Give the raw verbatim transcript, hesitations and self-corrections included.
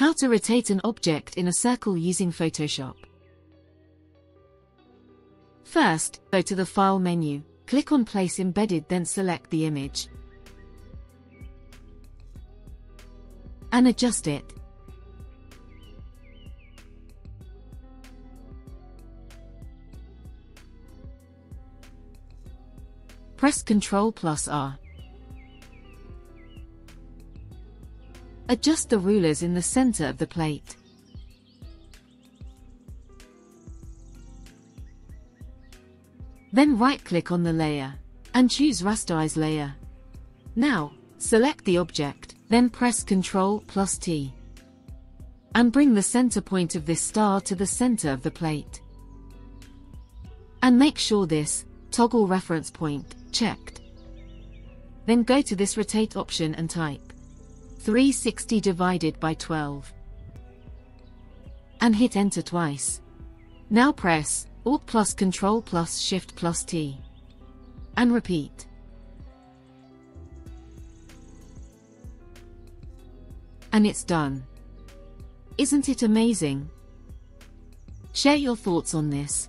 How to rotate an object in a circle using Photoshop. First, go to the File menu, click on Place Embedded, then select the image and adjust it. Press control plus R. Adjust the rulers in the center of the plate. Then right-click on the layer and choose Rasterize Layer. Now, select the object, then press control plus T and bring the center point of this star to the center of the plate. And make sure this toggle reference point checked. Then go to this rotate option and type three sixty divided by twelve and hit enter twice. Now press Alt plus Control plus Shift plus T and repeat. And it's done. Isn't it amazing? Share your thoughts on this.